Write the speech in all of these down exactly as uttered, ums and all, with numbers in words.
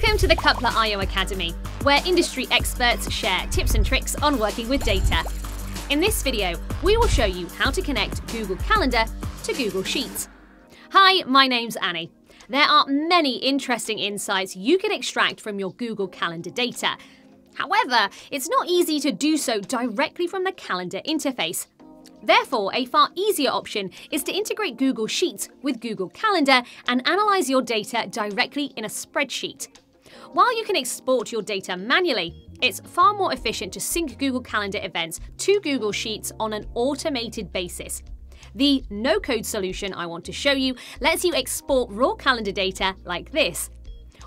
Welcome to the Coupler dot i o Academy, where industry experts share tips and tricks on working with data. In this video, we will show you how to connect Google Calendar to Google Sheets. Hi, my name's Annie. There are many interesting insights you can extract from your Google Calendar data. However, it's not easy to do so directly from the calendar interface. Therefore, a far easier option is to integrate Google Sheets with Google Calendar and analyze your data directly in a spreadsheet. While you can export your data manually, it's far more efficient to sync Google Calendar events to Google Sheets on an automated basis. The no-code solution I want to show you lets you export raw calendar data like this,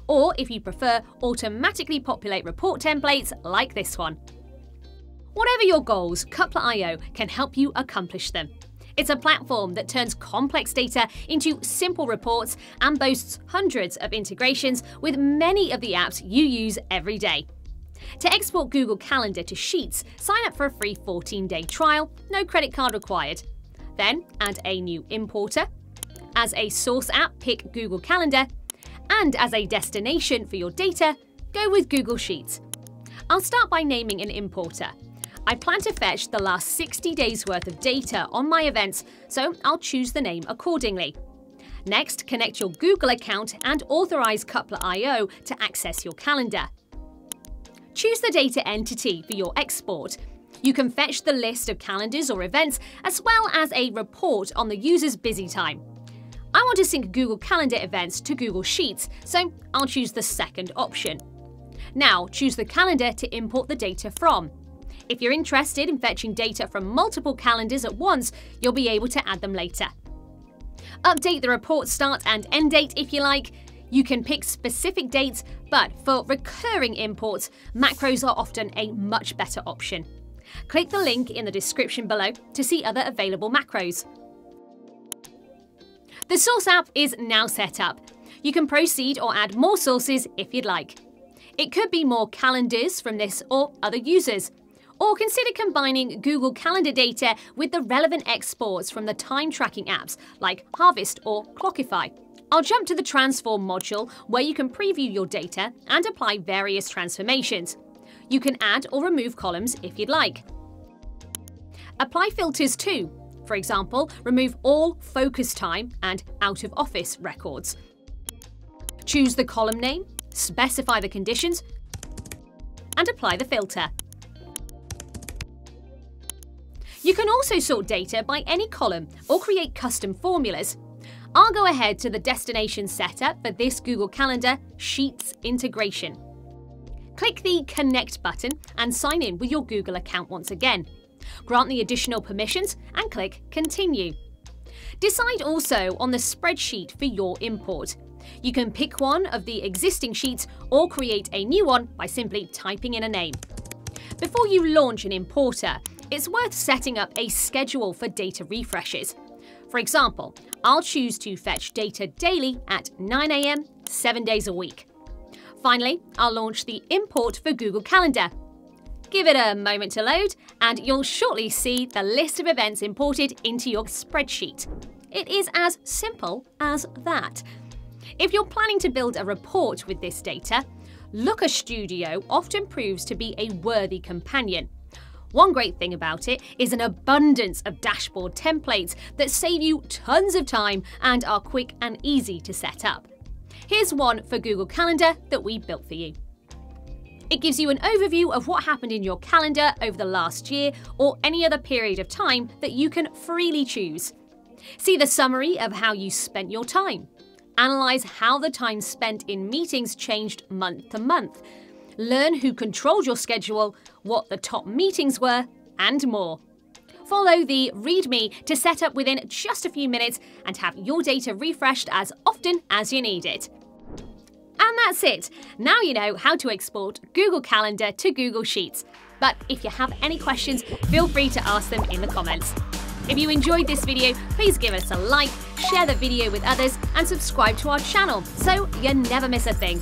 or if you prefer, automatically populate report templates like this one. Whatever your goals, Coupler dot i o can help you accomplish them. It's a platform that turns complex data into simple reports and boasts hundreds of integrations with many of the apps you use every day. To export Google Calendar to Sheets, sign up for a free fourteen day trial, no credit card required. Then add a new importer. As a source app, pick Google Calendar. And as a destination for your data, go with Google Sheets. I'll start by naming an importer. I plan to fetch the last sixty days worth of data on my events, so I'll choose the name accordingly. Next, connect your Google account and authorize Coupler dot i o to access your calendar. Choose the data entity for your export. You can fetch the list of calendars or events, as well as a report on the user's busy time. I want to sync Google Calendar events to Google Sheets, so I'll choose the second option. Now, choose the calendar to import the data from. If you're interested in fetching data from multiple calendars at once, you'll be able to add them later. Update the report start and end date if you like. You can pick specific dates, but for recurring imports, macros are often a much better option. Click the link in the description below to see other available macros. The source app is now set up. You can proceed or add more sources if you'd like. It could be more calendars from this or other users. Or consider combining Google Calendar data with the relevant exports from the time tracking apps like Harvest or Clockify. I'll jump to the Transform module where you can preview your data and apply various transformations. You can add or remove columns if you'd like. Apply filters too. For example, remove all focus time and out of office records. Choose the column name, specify the conditions, and apply the filter. You can also sort data by any column or create custom formulas. I'll go ahead to the destination setup for this Google Calendar Sheets integration. Click the Connect button and sign in with your Google account once again. Grant the additional permissions and click Continue. Decide also on the spreadsheet for your import. You can pick one of the existing sheets or create a new one by simply typing in a name. Before you launch an importer, it's worth setting up a schedule for data refreshes. For example, I'll choose to fetch data daily at nine a m, seven days a week. Finally, I'll launch the import for Google Calendar. Give it a moment to load, and you'll shortly see the list of events imported into your spreadsheet. It is as simple as that. If you're planning to build a report with this data, Looker Studio often proves to be a worthy companion. One great thing about it is an abundance of dashboard templates that save you tons of time and are quick and easy to set up. Here's one for Google Calendar that we built for you. It gives you an overview of what happened in your calendar over the last year or any other period of time that you can freely choose. See the summary of how you spent your time. Analyze how the time spent in meetings changed month to month. Learn who controlled your schedule, what the top meetings were, and more. Follow the README to set up within just a few minutes and have your data refreshed as often as you need it. And that's it. Now you know how to export Google Calendar to Google Sheets. But if you have any questions, feel free to ask them in the comments. If you enjoyed this video, please give us a like, share the video with others, and subscribe to our channel so you never miss a thing.